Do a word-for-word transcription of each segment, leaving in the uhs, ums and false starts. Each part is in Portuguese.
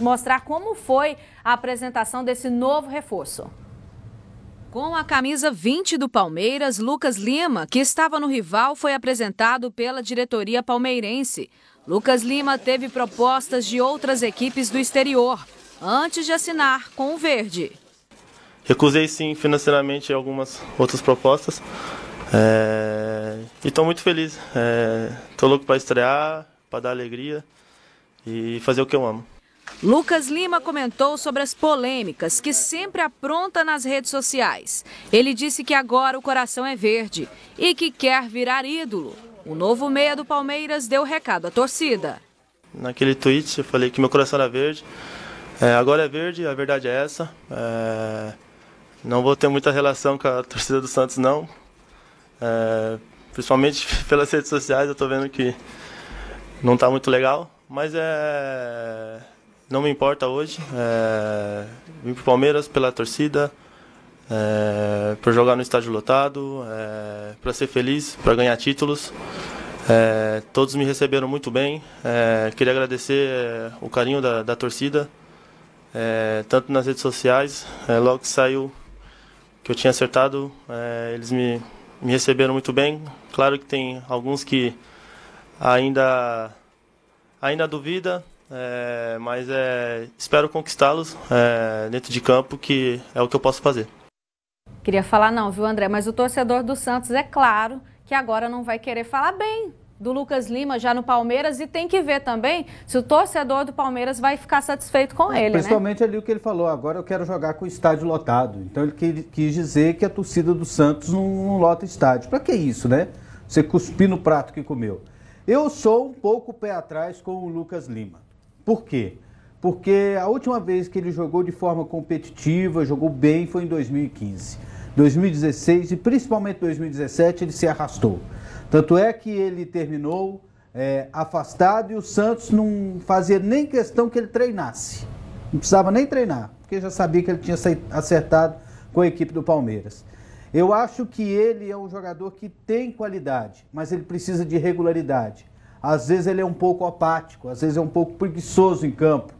mostrar como foi a apresentação desse novo reforço. Com a camisa vinte do Palmeiras, Lucas Lima, que estava no rival, foi apresentado pela diretoria palmeirense. Lucas Lima teve propostas de outras equipes do exterior, antes de assinar com o verde. Recusei sim financeiramente algumas outras propostas é... e estou muito feliz. Estou é... louco para estrear, para dar alegria e fazer o que eu amo. Lucas Lima comentou sobre as polêmicas que sempre apronta nas redes sociais. Ele disse que agora o coração é verde e que quer virar ídolo. O novo meia do Palmeiras deu recado à torcida. Naquele tweet eu falei que meu coração era verde, é, agora é verde, a verdade é essa. É, não vou ter muita relação com a torcida do Santos não, é, principalmente pelas redes sociais eu estou vendo que não está muito legal, mas é... não me importa hoje, é, vim para o Palmeiras pela torcida, é, por jogar no estádio lotado, é, para ser feliz, para ganhar títulos. É, todos me receberam muito bem, é, queria agradecer é, o carinho da, da torcida, é, tanto nas redes sociais, é, logo que saiu que eu tinha acertado, é, eles me, me receberam muito bem. Claro que tem alguns que ainda, ainda duvidam. É, mas é, espero conquistá-los é, dentro de campo, que é o que eu posso fazer. Queria falar não, viu, André? Mas o torcedor do Santos, é claro, que agora não vai querer falar bem do Lucas Lima já no Palmeiras. E tem que ver também se o torcedor do Palmeiras vai ficar satisfeito com ele, principalmente, né? Ali o que ele falou, agora eu quero jogar com o estádio lotado. Então ele quis dizer que a torcida do Santos não, não lota estádio. Pra que isso, né? Você cuspir no prato que comeu. Eu sou um pouco pé atrás com o Lucas Lima. Por quê? Porque a última vez que ele jogou de forma competitiva, jogou bem, foi em dois mil e quinze. dois mil e dezesseis e principalmente dois mil e dezessete ele se arrastou. Tanto é que ele terminou é, afastado e o Santos não fazia nem questão que ele treinasse. Não precisava nem treinar, porque já sabia que ele tinha acertado com a equipe do Palmeiras. Eu acho que ele é um jogador que tem qualidade, mas ele precisa de regularidade. Às vezes ele é um pouco apático, às vezes é um pouco preguiçoso em campo.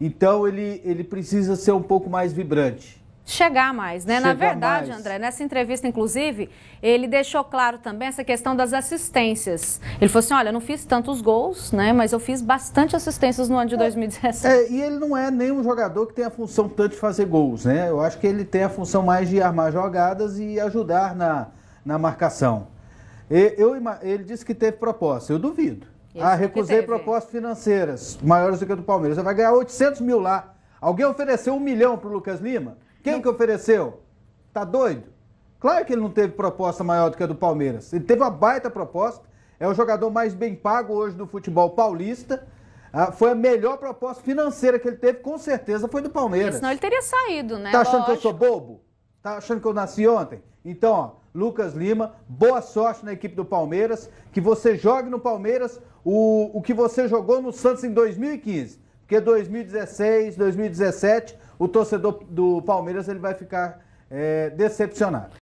Então ele, ele precisa ser um pouco mais vibrante. Chegar mais, né? Chegar Na verdade, mais. André, nessa entrevista, inclusive, ele deixou claro também essa questão das assistências. Ele falou assim, olha, eu não fiz tantos gols, né? Mas eu fiz bastante assistências no ano de é, dois mil e dezessete. É, e ele não é nenhum jogador que tem a função tanto de fazer gols, né? Eu acho que ele tem a função mais de armar jogadas e ajudar na, na marcação. Eu, ele disse que teve proposta, eu duvido. Isso ah, recusei propostas financeiras maiores do que a do Palmeiras. Você vai ganhar oitocentos mil lá. Alguém ofereceu um milhão para o Lucas Lima? Quem que ofereceu? Tá doido? Claro que ele não teve proposta maior do que a do Palmeiras. Ele teve uma baita proposta. É o jogador mais bem pago hoje do futebol paulista. Ah, foi a melhor proposta financeira que ele teve, com certeza, foi do Palmeiras. Senão ele teria saído, né? Tá achando Lógico. que eu sou bobo? Tá achando que eu nasci ontem? Então, ó. Lucas Lima, boa sorte na equipe do Palmeiras, que você jogue no Palmeiras o, o que você jogou no Santos em dois mil e quinze, porque dois mil e dezesseis, dois mil e dezessete, o torcedor do Palmeiras ele vai ficar é, decepcionado.